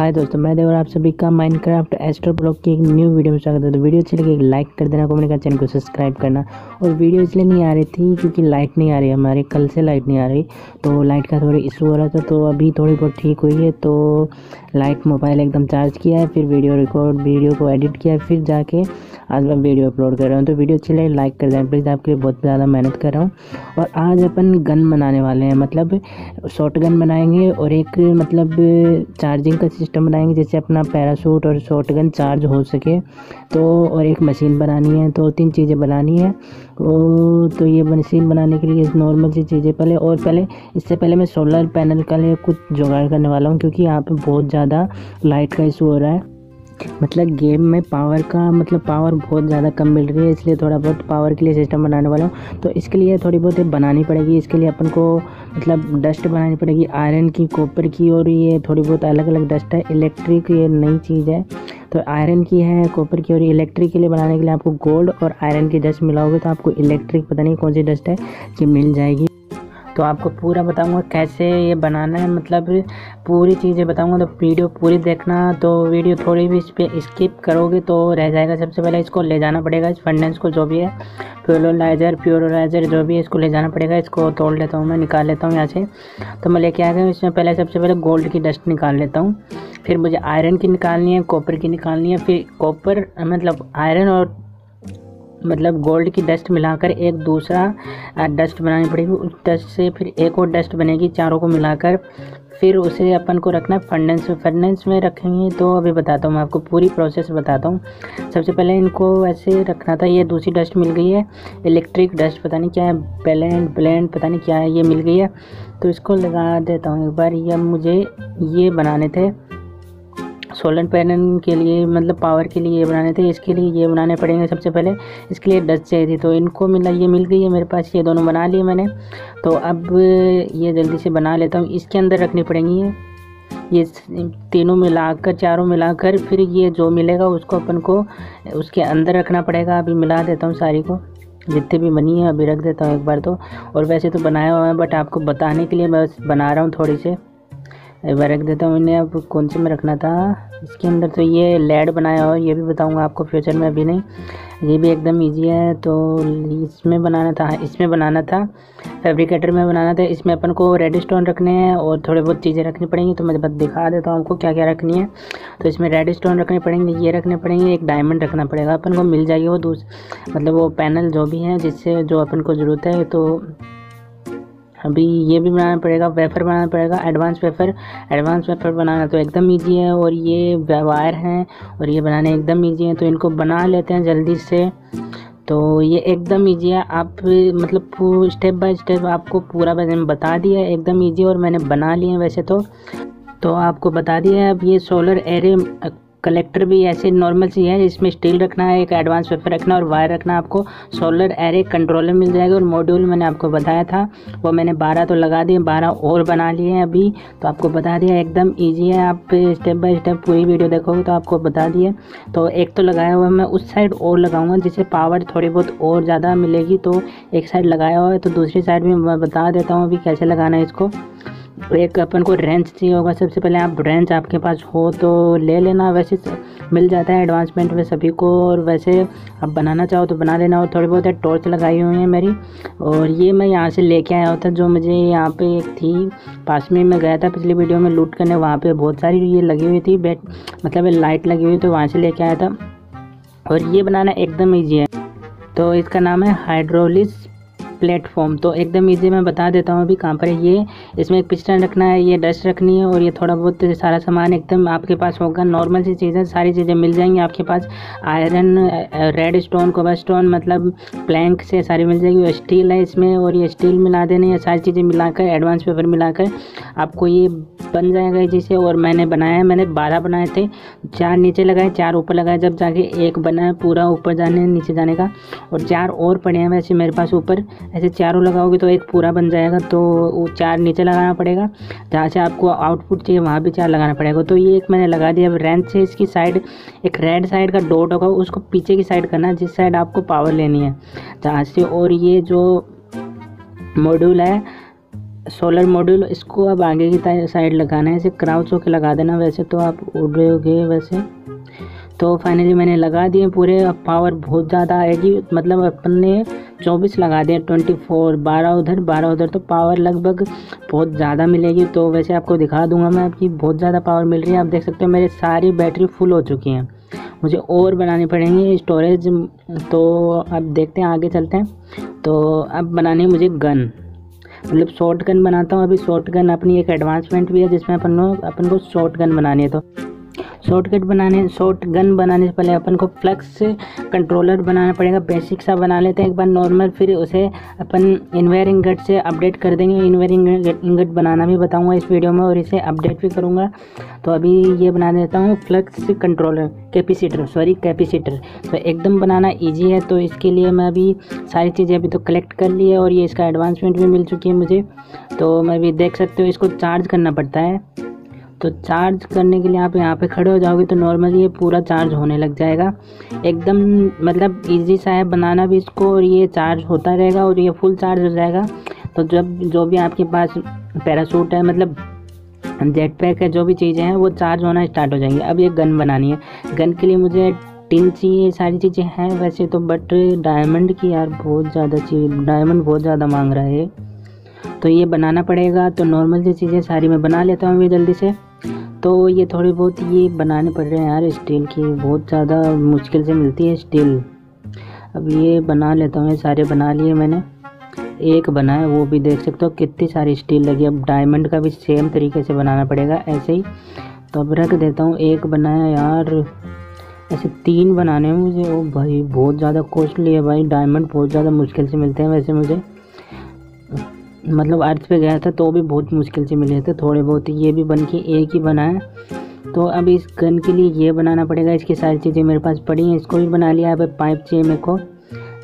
हाय दोस्तों, मैं देवर, आप सभी का माइनक्राफ्ट एस्ट्रो ब्लॉक की एक न्यू वीडियो में स्वागत है। तो वीडियो अच्छी लगी एक लाइक कर देना, कमेंट करना, चैनल को सब्सक्राइब करना। और वीडियो इसलिए नहीं आ रही थी क्योंकि लाइट नहीं आ रही, हमारे कल से लाइट नहीं आ रही, तो लाइट का थोड़ा इशू हो रहा था। तो अभी थोड़ी बहुत ठीक हुई है, तो लाइट मोबाइल एकदम चार्ज किया है, फिर वीडियो को एडिट किया है, फिर जाके आज मैं वीडियो अपलोड कर रहा हूँ। तो वीडियो अच्छी लगी लाइक कर देना प्लीज़, आपके लिए बहुत ज़्यादा मेहनत कर रहा हूँ। और आज अपन गन बनाने वाले हैं, मतलब शॉर्ट गन बनाएंगे और एक मतलब चार्जिंग का सिस्टम बनाएंगे, जैसे अपना पैराशूट और शॉटगन चार्ज हो सके। तो और एक मशीन बनानी है, तो 3 चीज़ें बनानी है। तो ये मशीन बनाने के लिए नॉर्मल सी चीज़ें पहले, और पहले इससे पहले मैं सोलर पैनल का लिए कुछ जुगाड़ करने वाला हूँ, क्योंकि यहाँ पे बहुत ज़्यादा लाइट का इशू हो रहा है। मतलब गेम में पावर का मतलब पावर बहुत ज़्यादा कम मिल रही है, इसलिए थोड़ा बहुत पावर के लिए सिस्टम बनाने वाला हूँ। तो इसके लिए थोड़ी बहुत बनानी पड़ेगी। इसके लिए अपन को मतलब डस्ट बनानी पड़ेगी, आयरन की, कॉपर की, और ये थोड़ी बहुत अलग अलग डस्ट है। इलेक्ट्रिक ये नई चीज़ है, तो आयरन की है, कॉपर की, और इलेक्ट्रिक के लिए बनाने के लिए आपको गोल्ड और आयरन की डस्ट मिलाओगे तो आपको इलेक्ट्रिक पता नहीं कौन सी डस्ट है कि मिल जाएगी। तो आपको पूरा बताऊंगा कैसे ये बनाना है, मतलब पूरी चीज़ें बताऊंगा, तो वीडियो पूरी देखना। तो वीडियो थोड़ी भी इस पर स्किप करोगे तो रह जाएगा। सबसे पहले इसको ले जाना पड़ेगा, इस फंडेंस को जो भी है, प्योरलाइजर जो भी है, इसको ले जाना पड़ेगा। इसको तोड़ लेता हूँ मैं, निकाल लेता हूँ यहाँ से। तो मैं लेके आ गया हूँ। इसमें पहले सबसे पहले गोल्ड की डस्ट निकाल लेता हूँ, फिर मुझे आयरन की निकालनी है, कॉपर की निकालनी है। फिर कॉपर मतलब आयरन और मतलब गोल्ड की डस्ट मिलाकर एक दूसरा डस्ट बनानी पड़ेगी। उस डस्ट से फिर एक और डस्ट बनेगी, चारों को मिलाकर फिर उसे अपन को रखना है फंडेंस में। फंडेंस में रखेंगे तो अभी बताता हूँ मैं आपको, पूरी प्रोसेस बताता हूँ। सबसे पहले इनको ऐसे रखना था। ये दूसरी डस्ट मिल गई है, इलेक्ट्रिक डस्ट पता नहीं क्या है, ब्लेंड पता नहीं क्या है, ये मिल गई है। तो इसको लगा देता हूँ एक बार। ये मुझे ये बनाने थे सोलर पैनल के लिए, मतलब पावर के लिए ये बनाने थे। इसके लिए ये बनाने पड़ेंगे। सबसे पहले इसके लिए डस्ट चाहिए थी, तो इनको मिला, ये मिल गई है मेरे पास, ये दोनों बना लिए मैंने। तो अब ये जल्दी से बना लेता हूँ। इसके अंदर रखनी पड़ेंगी ये तीनों मिलाकर, चारों मिलाकर, फिर ये जो मिलेगा उसको अपन को उसके अंदर रखना पड़ेगा। अभी मिला देता हूँ सारी को, जितने भी बनी है अभी रख देता हूँ एक बार। तो और वैसे तो बनाया हुआ है, बट आपको बताने के लिए मैं बना रहा हूँ, थोड़ी से एक बार रख देता हूँ इन्हें। अब कौन से में रखना था इसके अंदर, तो ये लेड बनाया हो, ये भी बताऊँगा आपको फ्यूचर में, अभी नहीं, ये भी एकदम इजी है। तो इसमें बनाना था, इसमें बनाना था, फैब्रिकेटर में बनाना था। इसमें अपन को रेडस्टोन रखने हैं और थोड़ी बहुत चीज़ें रखनी पड़ेंगी। तो मैं बस दिखा देता हूँ आपको क्या क्या रखनी है। तो इसमें रेडस्टोन रखने पड़ेंगे, ये रखने पड़ेंगे, एक डायमंड रखना पड़ेगा, अपन को मिल जाएगी वो मतलब वो पैनल जो भी है, जिससे जो अपन को ज़रूरत है। तो अभी ये भी बनाना पड़ेगा, वेफर बनाना पड़ेगा, एडवांस वेफर बनाना तो एकदम इजी है। और ये वायर हैं और ये बनाने एकदम इजी है, तो इनको बना लेते हैं जल्दी से। तो ये एकदम इजी है, आप मतलब स्टेप बाय स्टेप आपको पूरा बता दिया, एकदम इजी। और मैंने बना लिए वैसे तो आपको बता दिया है। अब ये सोलर एरे कलेक्टर भी ऐसे नॉर्मल सी है, इसमें स्टील रखना है, एक एडवांस पेपर रखना और वायर रखना। आपको सोलर एरे कंट्रोलर मिल जाएगा। और मॉड्यूल मैंने आपको बताया था, वो मैंने 12 तो लगा दिए, 12 और बना लिए हैं अभी। तो आपको बता दिया एकदम इजी है, आप स्टेप बाय स्टेप पूरी वीडियो देखोगे तो आपको बता दिए। तो एक तो लगाया हुआ है मैं, उस साइड और लगाऊंगा जिससे पावर थोड़ी बहुत और ज़्यादा मिलेगी। तो एक साइड लगाया हुआ है, तो दूसरी साइड भी मैं बता देता हूँ अभी कैसे लगाना है इसको। एक अपन को रेंच चाहिए होगा। सबसे पहले आप रेंच आपके पास हो तो ले लेना, वैसे मिल जाता है एडवांसमेंट में सभी को। और वैसे आप बनाना चाहो तो बना लेना। और थोड़ी बहुत टॉर्च लगाई हुई है मेरी, और ये मैं यहाँ से लेके आया होता, जो मुझे यहाँ पे एक थी पास में, मैं गया था पिछली वीडियो में लूट करने, वहाँ पे बहुत सारी ये लगी हुई थी मतलब लाइट लगी हुई, तो वहाँ से लेके आया था। और ये बनाना एकदम ईजी है, तो इसका नाम है हाइड्रोलिस प्लेटफॉर्म। तो एकदम इजी मैं बता देता हूँ अभी कहाँ पर है। ये इसमें एक पिस्टन रखना है, ये डस्ट रखनी है, और ये थोड़ा बहुत सारा सामान एकदम आपके पास होगा, नॉर्मल सी चीज़ें, सारी चीज़ें मिल जाएंगी आपके पास। आयरन, रेड स्टोन, कोबर स्टोन, मतलब प्लैंक से सारी मिल जाएगी। और स्टील है इसमें, और ये स्टील मिला देने, ये सारी चीज़ें मिलाकर, एडवांस पेपर मिलाकर आपको ये बन जाएगा जिसे। और मैंने बनाया, मैंने 12 बनाए थे, 4 नीचे लगाए, 4 ऊपर लगाए, जब जाके एक बनाया पूरा ऊपर जाने नीचे जाने का। और 4 और पड़े हैं वैसे मेरे पास ऊपर, ऐसे चारों लगाओगे तो एक पूरा बन जाएगा। तो वो 4 नीचे लगाना पड़ेगा, जहाँ से आपको आउटपुट चाहिए वहाँ भी 4 लगाना पड़ेगा। तो ये एक मैंने लगा दिया। अब रेंच से इसकी साइड एक रेड साइड का डॉट होगा, उसको पीछे की साइड करना, जिस साइड आपको पावर लेनी है जहाँ से। और ये जो मॉड्यूल है सोलर मॉड्यूल, इसको आप आगे की साइड लगाना है, ऐसे क्राउच होकर लगा देना। वैसे तो आप उड़ रहे होगे। वैसे तो फाइनली मैंने लगा दिए पूरे। अब पावर बहुत ज़्यादा आएगी, मतलब अपन ने 24 लगा दिए, 24 12 उधर, तो पावर लगभग बहुत ज़्यादा मिलेगी। तो वैसे आपको दिखा दूंगा मैं आपकी बहुत ज़्यादा पावर मिल रही है। आप देख सकते हो मेरी सारी बैटरी फुल हो चुकी हैं, मुझे और बनानी पड़ेंगी स्टोरेज। तो अब देखते हैं, आगे चलते हैं। तो अब बनानी है मुझे गन, मतलब शॉर्ट गन बनाता हूँ अभी। शॉर्ट गन अपनी एक एडवांसमेंट भी है जिसमें अपन को शॉर्ट गन बनानी है। तो शॉर्ट गन बनाने से पहले अपन को फ्लक्स कंट्रोलर बनाना पड़ेगा। बेसिक सा बना लेते हैं एक बार नॉर्मल, फिर उसे अपन इनवेयर इंगट से अपडेट कर देंगे। इनवेयर इंगट बनाना भी बताऊंगा इस वीडियो में और इसे अपडेट भी करूंगा। तो अभी ये बना देता हूँ फ्लक्स कंट्रोलर, कैपेसिटर। तो एकदम बनाना ईजी है। तो इसके लिए मैं अभी सारी चीज़ें अभी तो कलेक्ट कर ली है और ये इसका एडवांसमेंट भी मिल चुकी है मुझे। तो मैं भी देख सकते हो इसको चार्ज करना पड़ता है। तो चार्ज करने के लिए आप यहाँ पे खड़े हो जाओगे तो नॉर्मली ये पूरा चार्ज होने लग जाएगा। एकदम मतलब इजी सा है बनाना भी इसको, और ये चार्ज होता रहेगा और ये फुल चार्ज हो जाएगा। तो जब जो भी आपके पास पैराशूट है, मतलब जेट पैक है, जो भी चीज़ें हैं वो चार्ज होना स्टार्ट हो जाएंगी। अब ये गन बनानी है। गन के लिए मुझे टिन चाहिए, सारी चीज़ें हैं वैसे तो, बट डायमंड की यार बहुत ज़्यादा चाहिए, डायमंड बहुत ज़्यादा मांग रहा है। तो ये बनाना पड़ेगा। तो नॉर्मल सी चीज़ें सारी मैं बना लेता हूँ ये जल्दी से। तो ये थोड़ी बहुत ये बनाने पड़ रहे हैं यार, स्टील की बहुत ज़्यादा मुश्किल से मिलती है स्टील। अब ये बना लेता हूँ, ये सारे बना लिए मैंने। एक बनाया वो भी देख सकते हो, कितनी सारी स्टील लगी। अब डायमंड का भी सेम तरीके से बनाना पड़ेगा ऐसे ही। तो अब रख देता हूँ। एक बनाया यार, ऐसे 3 बनाने हैं मुझे। ओ भाई बहुत ज़्यादा कॉस्टली है भाई, डायमंड बहुत ज़्यादा मुश्किल से मिलते हैं। वैसे मुझे मतलब अर्थ पे गया था तो भी बहुत मुश्किल से मिले थे थोड़े बहुत। ये भी बन के एक ही बनाया। तो अब इस गन के लिए ये बनाना पड़ेगा। इसकी सारी चीज़ें मेरे पास पड़ी हैं, इसको भी बना लिया। अब पाइप चाहिए मेरे को,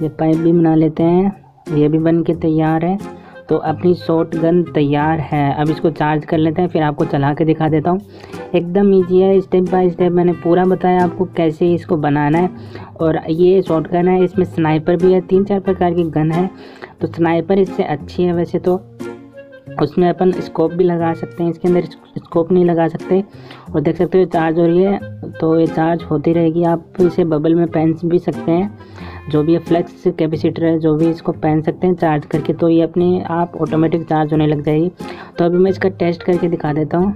ये पाइप भी बना लेते हैं। ये भी बन के तैयार है। तो अपनी शॉर्ट गन तैयार है। अब इसको चार्ज कर लेते हैं, फिर आपको चला के दिखा देता हूँ। एकदम ईजी है, स्टेप बाय स्टेप मैंने पूरा बताया आपको कैसे इसको बनाना है। और ये शॉर्ट गन है, इसमें स्नाइपर भी है, 3-4 प्रकार की गन है। तो स्नाइपर इससे अच्छी है वैसे तो, उसमें अपन स्कोप भी लगा सकते हैं, इसके अंदर स्कोप नहीं लगा सकते। और देख सकते हो चार्ज हो रही है, तो ये चार्ज होती रहेगी। आप इसे बबल में पहन भी सकते हैं, जो भी ये फ्लक्स कैपेसिटर है जो भी, इसको पहन सकते हैं चार्ज करके। तो ये अपने आप ऑटोमेटिक चार्ज होने लग जाएगी। तो अभी मैं इसका टेस्ट करके दिखा देता हूँ।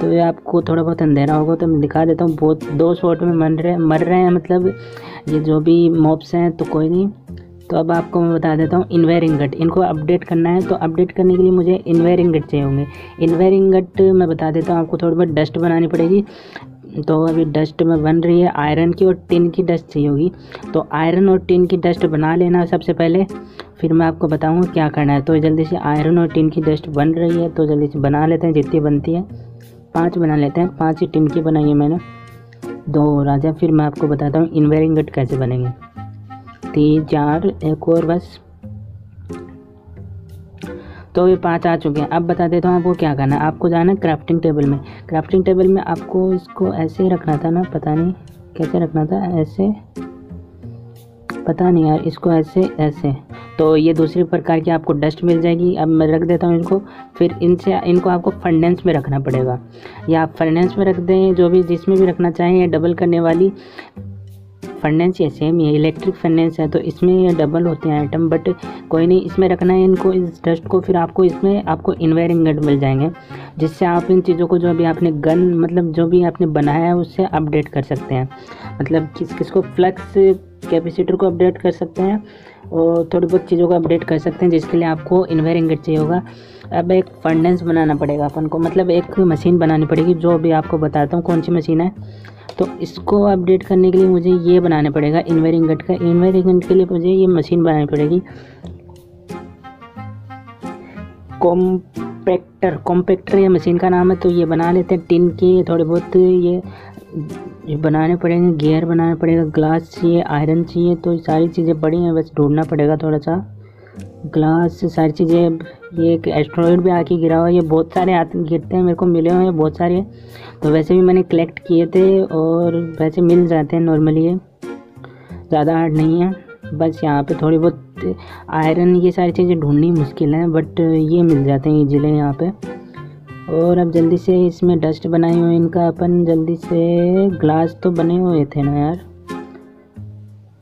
तो ये आपको थोड़ा बहुत अंधेरा होगा तो मैं दिखा देता हूँ। बहुत 2 शॉट में मर रहे हैं मतलब ये जो भी मॉब्स हैं। तो कोई नहीं, तो अब आपको मैं बता देता हूँ। इनवेयर इंगट, इनको अपडेट करना है। तो अपडेट करने के लिए मुझे इनवेयर इंगट चाहिए होंगे। इनवेयर इंगट मैं बता देता हूँ आपको, थोड़ी बहुत डस्ट बनानी पड़ेगी। तो अभी डस्ट में बन रही है, आयरन की और टिन की डस्ट चाहिए होगी। तो आयरन और टिन की डस्ट बना लेना सबसे पहले, फिर मैं आपको बताऊँगा क्या करना है। तो जल्दी से आयरन और टिन की डस्ट बन रही है, तो जल्दी से बना लेते हैं जितनी बनती है। 5 बना लेते हैं, 5 ही टिन की बनाई है मैंने, 2 राजा। फिर मैं आपको बताता हूँ इनवेयर इंगट कैसे बनेंगे। 3, 4, एक और बस। तो ये 5 आ चुके हैं। अब बता देता हूँ आपको क्या करना है। आपको जाना है क्राफ्टिंग टेबल में। क्राफ्टिंग टेबल में आपको इसको ऐसे ही रखना था ना, पता नहीं कैसे रखना था, ऐसे पता नहीं यार, इसको ऐसे। तो ये दूसरी प्रकार की आपको डस्ट मिल जाएगी। अब मैं रख देता हूँ इनको। फिर इनको आपको फर्नेस में रखना पड़ेगा, या आप फर्नेस में रख दें, जो भी जिसमें भी रखना चाहें। ये डबल करने वाली फर्नेस या सेम ये इलेक्ट्रिक फर्नेस है, तो इसमें ये डबल होते हैं आइटम, बट कोई नहीं, इसमें रखना है इनको, इस डस्ट को। फिर आपको इसमें आपको इनवेयर इंगट मिल जाएंगे, जिससे आप इन चीज़ों को जो भी आपने गन, मतलब जो भी आपने बनाया है उससे अपडेट कर सकते हैं। मतलब किसको फ्लक्स कैपेसिटर को अपडेट कर सकते हैं और थोड़ी बहुत चीज़ों को अपडेट कर सकते हैं, जिसके लिए आपको इनवेयर इंगट चाहिए होगा। अब एक फर्नेस बनाना पड़ेगा अपन को, मतलब एक मशीन बनानी पड़ेगी, जो भी आपको बताता हूँ कौन सी मशीन है। तो इसको अपडेट करने के लिए मुझे ये बनाना पड़ेगा इनवेयर इंगट का। इनवेयर इंगट के लिए मुझे ये मशीन बनानी पड़ेगी, कॉम्पैक्टर ये मशीन का नाम है। तो ये बना लेते हैं। टिन के थोड़े बहुत ये बनाने पड़ेंगे, गियर बनाना पड़ेगा, ग्लास चाहिए, आयरन चाहिए। तो ये सारी चीज़ें पड़ी हैं, बस ढूंढना पड़ेगा थोड़ा सा। ग्लास, सारी चीज़ें। ये एक एस्ट्रॉइड भी आके गिरा हुआ है, ये बहुत सारे आते गिरते हैं, मेरे को मिले हुए हैं बहुत सारे। तो वैसे भी मैंने कलेक्ट किए थे और वैसे मिल जाते हैं नॉर्मली, ये ज़्यादा हार्ड नहीं है। बस यहाँ पे थोड़ी बहुत आयरन ये सारी चीज़ें ढूंढनी मुश्किल है, बट ये मिल जाते हैं इजीली यहाँ पे। और अब जल्दी से इसमें डस्ट बनाए हुए इनका अपन जल्दी से ग्लास तो बने हुए थे ना यार,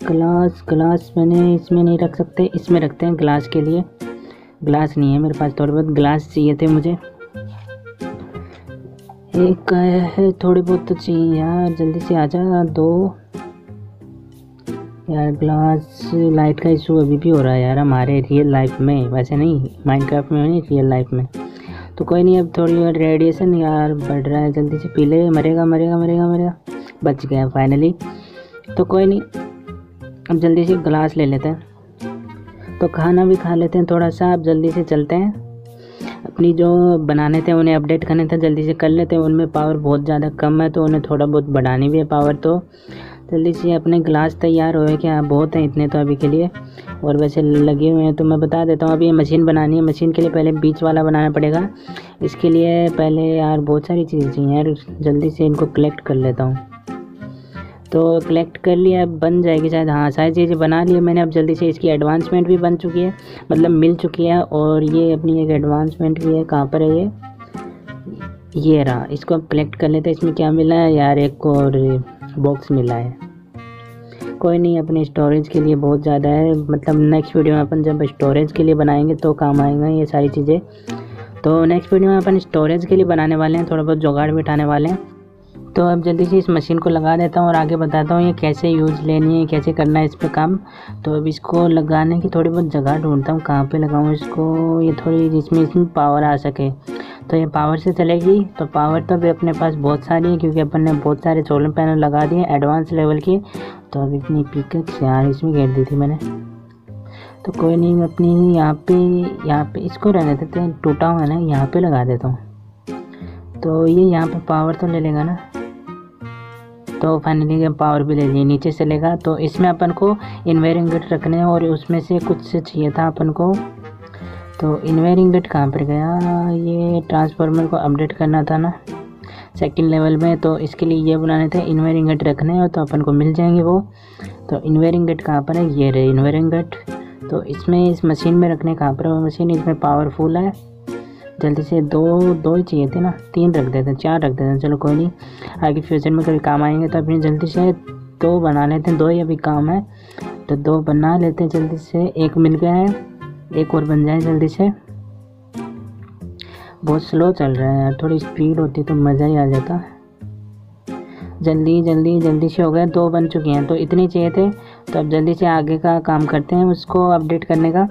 ग्लास ग्लास मैंने इसमें नहीं रख सकते, इसमें रखते हैं ग्लास के लिए। ग्लास नहीं है मेरे पास, थोड़े बहुत ग्लास चाहिए थे मुझे, एक है थोड़े बहुत तो चाहिए यार, जल्दी से आ जा दो यार। ग्लास लाइट का इशू अभी भी हो रहा है यार हमारे रियल लाइफ में, वैसे नहीं माइनक्राफ्ट में, नहीं रियल लाइफ में। तो कोई नहीं, अब थोड़ी और रेडिएशन यार बढ़ रहा है, जल्दी से पी ले। मरेगा मरेगा मरेगा मरेगा, बच गया फाइनली। तो कोई नहीं, अब जल्दी से ग्लास ले लेते हैं, तो खाना भी खा लेते हैं थोड़ा सा। अब जल्दी से चलते हैं, अपनी जो बनाने थे उन्हें अपडेट करने थे जल्दी से कर लेते हैं। उनमें पावर बहुत ज़्यादा कम है तो उन्हें थोड़ा बहुत बढ़ानी भी है पावर। तो जल्दी से अपने ग्लास तैयार होए कि हाँ बहुत हैं इतने तो अभी के लिए, और वैसे लगे हुए हैं तो मैं बता देता हूँ। अभी ये मशीन बनानी है, मशीन के लिए पहले बीच वाला बनाना पड़ेगा। इसके लिए पहले यार बहुत सारी चीज़ें चाहिए यार, जल्दी से इनको कलेक्ट कर लेता हूँ। तो कलेक्ट कर लिया, अब बन जाएगी शायद, हाँ सारी चीज़ें बना ली मैंने। अब जल्दी से इसकी एडवांसमेंट भी बन चुकी है, मतलब मिल चुकी है। और ये अपनी एक एडवांसमेंट भी है, कहाँ पर है ये रहा, इसको अब कलेक्ट कर लेते हैं। इसमें क्या मिला है यार, एक और बॉक्स मिला है। कोई नहीं, अपने स्टोरेज के लिए बहुत ज़्यादा है, मतलब नेक्स्ट वीडियो में अपन जब स्टोरेज के लिए बनाएंगे तो काम आएगा ये सारी चीज़ें। तो नेक्स्ट वीडियो में अपन स्टोरेज के लिए बनाने वाले हैं, थोड़ा बहुत जुगाड़ भी उठाने वाले हैं। तो अब जल्दी से इस मशीन को लगा देता हूँ और आगे बताता हूँ ये कैसे यूज लेनी है, कैसे करना है इस पर काम। तो अब इसको लगाने की थोड़ी बहुत जगह ढूंढता हूँ, कहाँ पे लगाऊँ इसको, ये थोड़ी जिसमें इसमें पावर आ सके। तो ये पावर से चलेगी, तो पावर तो अभी अपने पास बहुत सारी है क्योंकि अपन ने बहुत सारे सोलर पैनल लगा दिए एडवांस लेवल की। तो अब इतनी पिकअप्स यार इसमें घेर दी थी मैंने, तो कोई नहीं अपनी यहाँ पे इसको रहने देते हैं, टूटा हुआ है ना, यहाँ पर लगा देता हूँ। तो ये यहाँ पर पावर तो ले लेगा ना, तो फाइनली पावर भी ले ली, नीचे से लेगा। तो इसमें अपन को इन्वेयरिंग गट रखने हैं और उसमें से कुछ से चाहिए था अपन को। तो इन्वेयरिंग गट कहाँ पर गया, ये ट्रांसफार्मर को अपडेट करना था ना सेकंड लेवल में, तो इसके लिए ये बनाने थे इन्वेयरिंग गट रखने हैं, तो अपन को मिल जाएंगे वो। तो इन्वेयरिंग गट कहाँ पर है, ये रहे इन्वेयरिंग गट। तो इसमें इस मशीन में रखने, कहाँ पर है वो मशीन, इसमें पावरफुल है। जल्दी से दो ही चाहिए थे ना, तीन रख देते हैं, चार रख देते हैं, चलो कोई नहीं, आगे फ्यूचर में कभी काम आएंगे। तो अपनी जल्दी से दो बना लेते हैं, दो ही अभी काम है, तो दो बना लेते हैं जल्दी से। एक मिल गया है, एक और बन जाए जल्दी से। बहुत स्लो चल रहा है यार, थोड़ी स्पीड होती तो मज़ा ही आ जाता। जल्दी जल्दी जल्दी से हो गया, दो बन चुके हैं, तो इतने चाहिए थे। तो अब जल्दी से आगे का काम करते हैं उसको अपडेट करने का।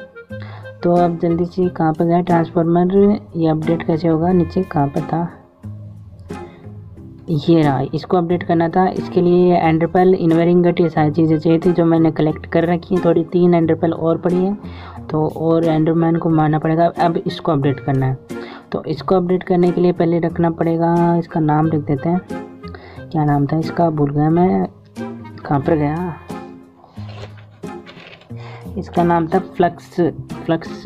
तो अब जल्दी से कहाँ पर गया ट्रांसफार्मर, ये अपडेट कैसे होगा, नीचे कहाँ पर था, ये रहा, इसको अपडेट करना था। इसके लिए एंडरपल, इन्वेयरिंग गट, ये सारी चीज़ें चाहिए थी जो मैंने कलेक्ट कर रखी हैं। थोड़ी तीन एंडरपल और पड़ी है, तो और एंडरमैन को मारना पड़ेगा। अब इसको अपडेट करना है, तो इसको अपडेट करने के लिए पहले रखना पड़ेगा, इसका नाम लिख देते हैं, क्या नाम था इसका, भूल गया मैं, कहाँ पर गया, इसका नाम था फ्लक्स, फ्लक्स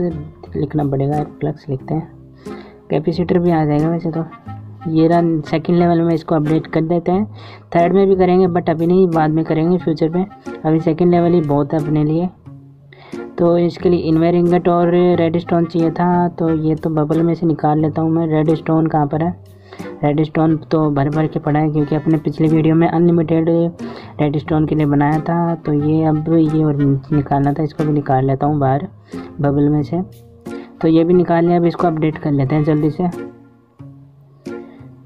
लिखना पड़ेगा, फ्लक्स लिखते हैं। कैपेसिटर भी आ जाएगा वैसे तो। ये रन सेकंड लेवल में इसको अपडेट कर देते हैं, थर्ड में भी करेंगे बट अभी नहीं, बाद में करेंगे फ्यूचर में, अभी सेकंड लेवल ही बहुत है अपने लिए। तो इसके लिए इन्वेयरिंग गट और रेड स्टोन चाहिए था, तो ये तो बबल में से निकाल लेता हूँ मैं। रेड स्टोन कहाँ पर है, रेड स्टोन तो भर भर के पड़ा है क्योंकि अपने पिछले वीडियो में अनलिमिटेड रेड स्टोन के लिए बनाया था। तो ये अब ये और निकालना था, इसको भी निकाल लेता हूँ बाहर बबल में से। तो ये भी निकाल लिया, अब इसको अपडेट कर लेते हैं जल्दी से।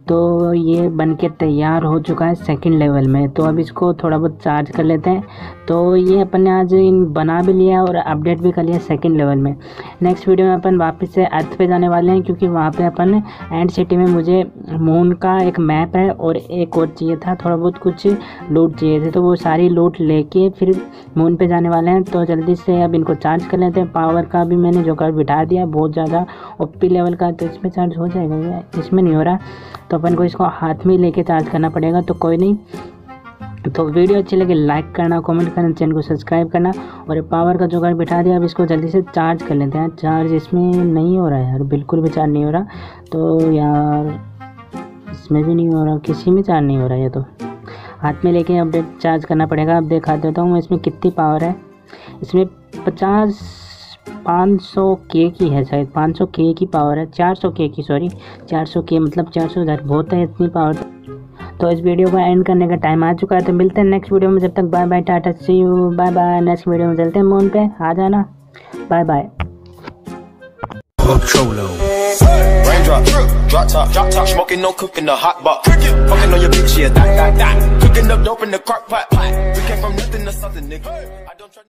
तो ये बनके तैयार हो चुका है सेकंड लेवल में, तो अब इसको थोड़ा बहुत चार्ज कर लेते हैं। तो ये अपन ने आज इन बना भी लिया और अपडेट भी कर लिया सेकंड लेवल में। नेक्स्ट वीडियो में अपन वापस से अर्थ पे जाने वाले हैं क्योंकि वहाँ पे अपन एंड सिटी में मुझे मून का एक मैप है और एक और चाहिए था, थोड़ा बहुत कुछ लूट चाहिए थे, तो वो सारी लूट लेके फिर मून पे जाने वाले हैं। तो जल्दी से अब इनको चार्ज कर लेते हैं। पावर का भी मैंने जुगाड़ बिठा दिया, बहुत ज़्यादा ओपी लेवल का, तो इसमें चार्ज हो जाएगा, इसमें नहीं हो रहा, तो अपन को इसको हाथ में लेके चार्ज करना पड़ेगा। तो कोई नहीं, तो वीडियो अच्छी लगे लाइक करना, कमेंट करना, चैनल को सब्सक्राइब करना। और पावर का जुगाड़ बिठा दिया, अब इसको जल्दी से चार्ज कर लेते हैं। चार्ज इसमें नहीं हो रहा है यार, बिल्कुल भी चार्ज नहीं हो रहा। तो यार इसमें भी नहीं हो रहा, किसी में चार्ज नहीं हो रहा है, तो हाथ में लेके अपडेट चार्ज करना पड़ेगा। अब दिखा देता हूँ इसमें कितनी पावर है। इसमें 500K की है, शायद 500K की पावर है, 400K की, सॉरी 400K मतलब 400,000 बहुत है इतनी पावर। तो इस वीडियो का एंड करने का टाइम आ चुका है, तो मिलते हैं नेक्स्ट वीडियो में। जब तक bye bye, tata see you, bye bye. Next video में चलते हैं, मून पे आ जाना, bye bye. Raindrop, drop top, smoking, no cooking, the hot box. Fucking on your bitch, yeah, that, cooking up dope in the crock pot. We came from nothing to something, nigga. I don't try